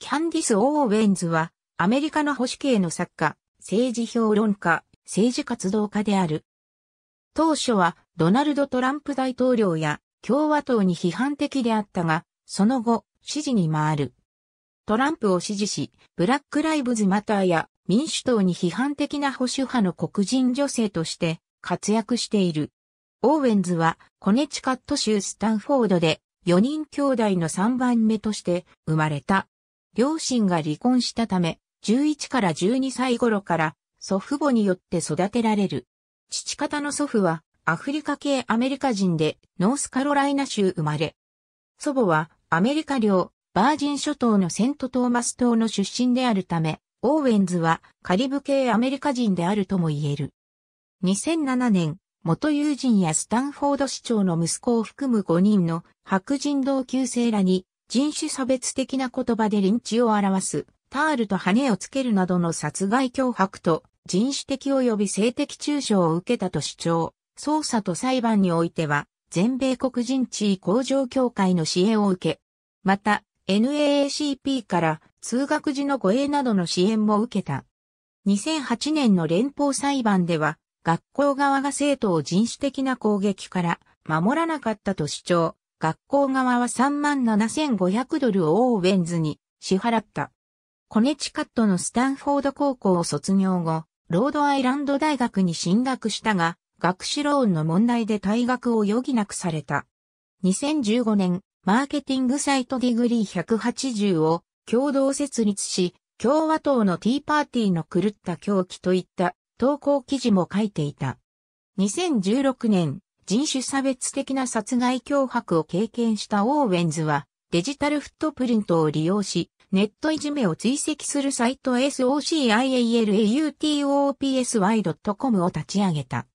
キャンディス・オーウェンズは、アメリカの保守系の作家、政治評論家、政治活動家である。当初は、ドナルド・トランプ大統領や共和党に批判的であったが、その後、支持に回る。トランプを支持し、ブラック・ライブズ・マターや民主党に批判的な保守派の黒人女性として活躍している。オーウェンズは、コネチカット州スタンフォードで4人兄弟の3番目として生まれた。両親が離婚したため、11から12歳頃から祖父母によって育てられる。父方の祖父はアフリカ系アメリカ人でノースカロライナ州生まれ。祖母はアメリカ領バージン諸島のセントトーマス島の出身であるため、オーウェンズはカリブ系アメリカ人であるとも言える。2007年、元友人やスタンフォード市長の息子を含む5人の白人同級生らに人種差別的な言葉でリンチを表す、タールと羽をつけるなどの殺害脅迫と人種的及び性的中傷を受けたと主張。捜査と裁判においては、全米黒人地位向上協会の支援を受け、また、NAACP から通学時の護衛などの支援も受けた。2008年の連邦裁判では、学校側が生徒を人種的な攻撃から守らなかったと主張、学校側は$37,500をオーウェンズに支払った。コネチカットのスタンフォード高校を卒業後、ロードアイランド大学に進学したが、学士ローンの問題で退学を余儀なくされた。2015年、マーケティングサイトディグリー180を共同設立し、共和党のティーパーティーの狂った狂気といった投稿記事も書いていた。2016年、人種差別的な殺害脅迫を経験したオーウェンズは、デジタルフットプリントを利用し、ネットいじめを追跡するサイト socialautopsy.com を立ち上げた。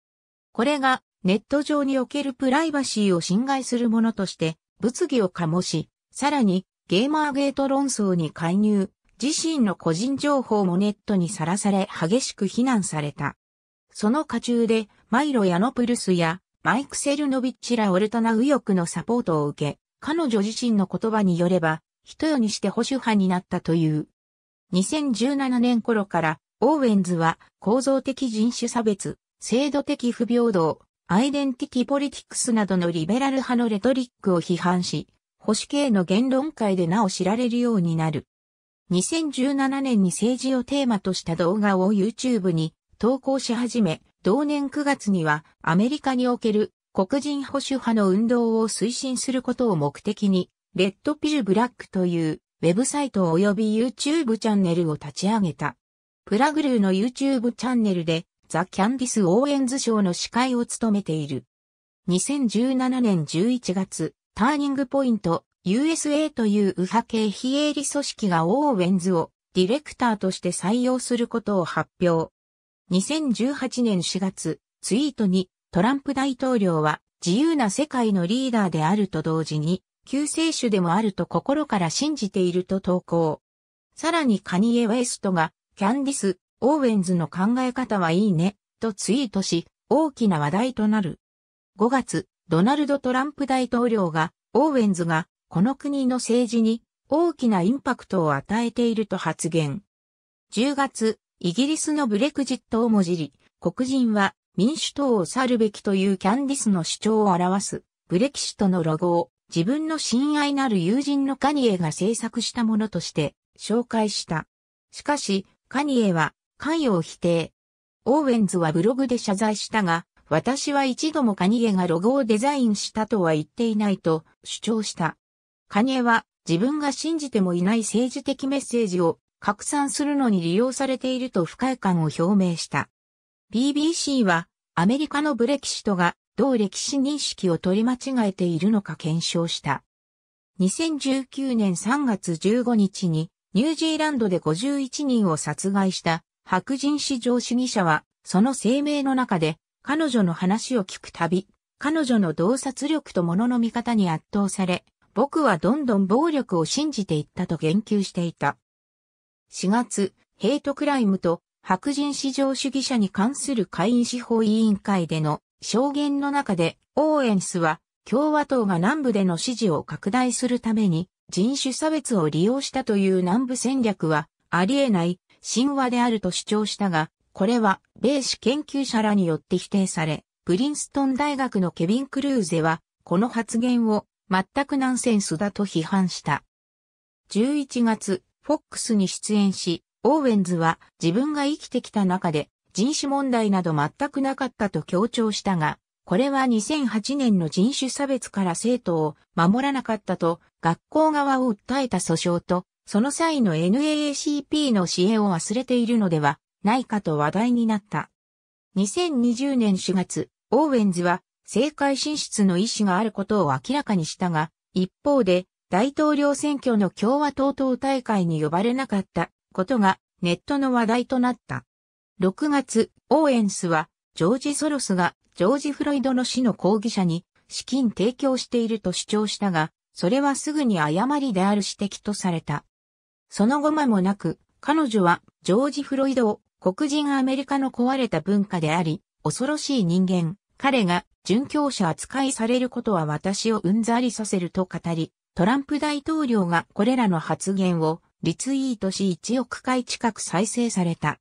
これがネット上におけるプライバシーを侵害するものとして物議を醸し、さらにゲーマーゲート論争に介入、自身の個人情報もネットにさらされ激しく非難された。その渦中でマイロ・ヤノプルスやマイク・セルノビッチらオルタナ右翼のサポートを受け、彼女自身の言葉によれば、一夜にして保守派になったという。2017年頃から、オーウェンズは構造的人種差別、制度的不平等、アイデンティティポリティクスなどのリベラル派のレトリックを批判し、保守系の言論界でなお知られるようになる。2017年に政治をテーマとした動画を YouTube に投稿し始め、同年9月にはアメリカにおける黒人保守派の運動を推進することを目的に、レッドピルブラックというウェブサイト及び YouTube チャンネルを立ち上げた。PragerUの YouTube チャンネルでザ・キャンディス・オーウェンズ賞の司会を務めている。2017年11月、ターニングポイント USA という右派系非営利組織がオーウェンズをディレクターとして採用することを発表。2018年4月、ツイートにトランプ大統領は自由な世界のリーダーであると同時に、救世主でもあると心から信じていると投稿。さらにカニエ・ウェストが、キャンディス・オーウェンズの考え方はいいね、とツイートし、大きな話題となる。5月、ドナルド・トランプ大統領が、オーウェンズが、この国の政治に大きなインパクトを与えていると発言。10月、イギリスのBrexitをもじり、黒人は民主党を去るべきというキャンディスの主張を表す、Brexitのロゴを、自分の親愛なる友人のカニエが制作したものとして紹介した。しかし、カニエは関与を否定。オーウェンズはブログで謝罪したが、私は一度もカニエがロゴをデザインしたとは言っていないと主張した。カニエは自分が信じてもいない政治的メッセージを拡散するのに利用されていると不快感を表明した。BBC はアメリカのブレキシットがどう歴史認識を取り間違えているのか検証した。2019年3月15日にニュージーランドで51人を殺害した白人至上主義者はその声明の中で彼女の話を聞くたび、彼女の洞察力と物の見方に圧倒され、僕はどんどん暴力を信じていったと言及していた。4月、ヘイトクライムと白人至上主義者に関する下院司法委員会での証言の中で、オーウェンスは共和党が南部での支持を拡大するために人種差別を利用したという南部戦略はありえない神話であると主張したが、これは米史研究者らによって否定され、プリンストン大学のケビン・クルーゼは、この発言を全くナンセンスだと批判した。11月、フォックスに出演し、オーウェンズは自分が生きてきた中で人種問題など全くなかったと強調したが、これは2008年の人種差別から生徒を守らなかったと学校側を訴えた訴訟と、その際の NAACP の支援を忘れているのではないかと話題になった。2020年4月、オーウェンズは政界進出の意思があることを明らかにしたが、一方で大統領選挙の共和党党大会に呼ばれなかったことがネットの話題となった。6月、オーエンスはジョージ・ソロスがジョージ・フロイドの死の抗議者に資金提供していると主張したが、それはすぐに誤りである指摘とされた。その後間もなく、彼女はジョージ・フロイドを黒人アメリカの壊れた文化であり、恐ろしい人間、彼が殉教者扱いされることは私をうんざりさせると語り、トランプ大統領がこれらの発言をリツイートし1億回近く再生された。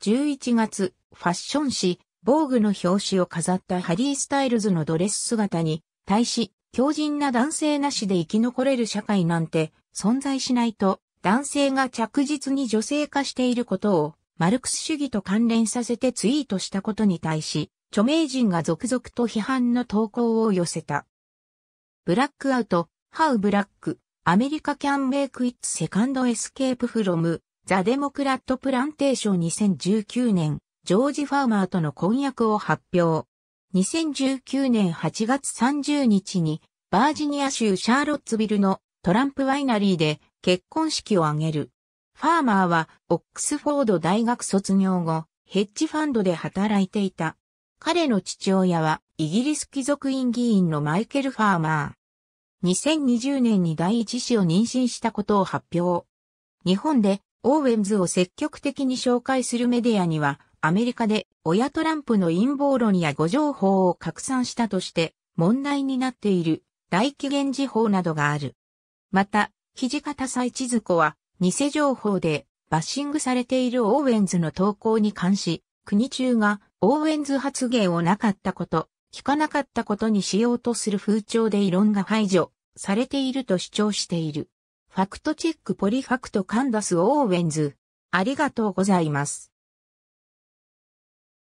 11月、ファッション誌、ボーグの表紙を飾ったハリー・スタイルズのドレス姿に対し、強靭な男性なしで生き残れる社会なんて存在しないと、男性が着実に女性化していることをマルクス主義と関連させてツイートしたことに対し、著名人が続々と批判の投稿を寄せた。ブラックアウト、How Black, America Can Make Its Second Escape from the Democrat Plantation 2019年、ジョージ・ファーマーとの婚約を発表。2019年8月30日に、バージニア州シャーロッツビルのトランプワイナリーで結婚式を挙げる。ファーマーは、オックスフォード大学卒業後、ヘッジファンドで働いていた。彼の父親は、イギリス貴族院議員のマイケル・ファーマー。2020年に第一子を妊娠したことを発表。日本で、オーウェンズを積極的に紹介するメディアには、アメリカで親トランプの陰謀論や誤情報を拡散したとして、問題になっている、大紀元時報などがある。また、土方歳千鶴子は、偽情報でバッシングされているオーウェンズの投稿に関し、国中がオーウェンズ発言をなかったこと、聞かなかったことにしようとする風潮で異論が排除されていると主張している。ファクトチェックポリファクトカンダス・オーウェンズ。ありがとうございます。